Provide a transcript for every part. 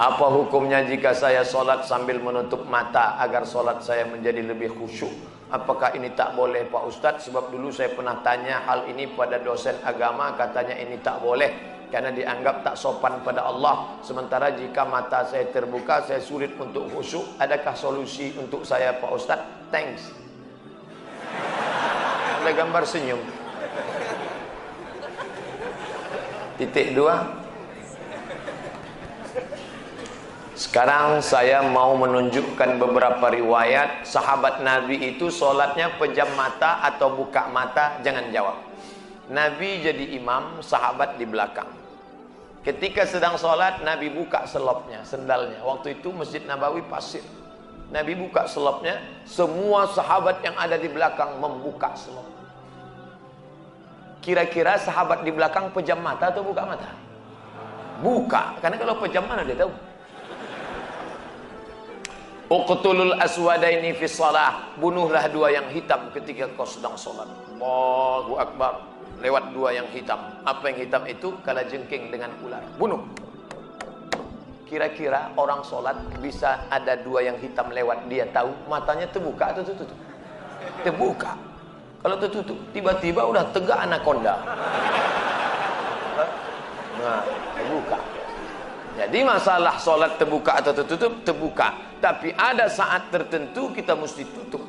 Apa hukumnya jika saya solat sambil menutup mata agar solat saya menjadi lebih khusyuk? Apakah ini tak boleh Pak Ustadz? Sebab dulu saya pernah tanya hal ini pada dosen agama, katanya ini tak boleh karena dianggap tak sopan pada Allah. Sementara jika mata saya terbuka, saya sulit untuk khusyuk. Adakah solusi untuk saya Pak Ustadz? Thanks. Ada gambar senyum. Titik dua. Sekarang saya mau menunjukkan beberapa riwayat sahabat Nabi itu solatnya pejam mata atau buka mata. Jangan jawab. Nabi jadi imam, sahabat di belakang. Ketika sedang solat, Nabi buka selopnya, sendalnya. Waktu itu Masjid Nabawi pasir. Nabi buka selopnya, semua sahabat yang ada di belakang membuka selop. Kira-kira sahabat di belakang pejam mata atau buka mata? Buka, karena kalau pejam mana dia tahu? Uqtulul aswadaini fi shalah, bunuhlah dua yang hitam ketika kau sedang solat. Allahu akbar. Lewat dua yang hitam. Apa yang hitam itu? Kalajengking dengan ular. Bunuh. Kira-kira orang solat bisa ada dua yang hitam lewat, dia tahu, matanya terbuka atau tertutup? Terbuka. Kalau tertutup, tiba-tiba udah tegak anaconda. Nah, terbuka. Jadi masalah solat terbuka atau tertutup, terbuka. Tapi ada saat tertentu kita mesti tutup.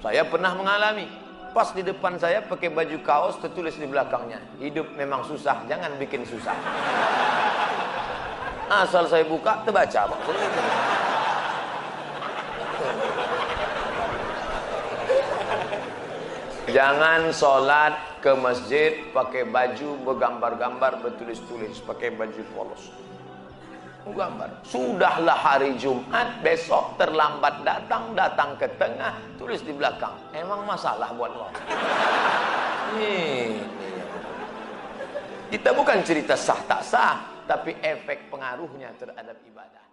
Saya pernah mengalami. Pas di depan saya pakai baju kaos, tertulis di belakangnya, hidup memang susah, jangan bikin susah. Asal saya buka, terbaca. Jangan solat ke masjid pakai baju bergambar-gambar, bertulis-tulis, pakai baju polos. Gambar. Sudahlah hari Jumat, besok terlambat datang, datang ke tengah, tulis di belakang. Emang masalah buat lo? Kita bukan cerita sah tak sah, tapi efek pengaruhnya terhadap ibadah.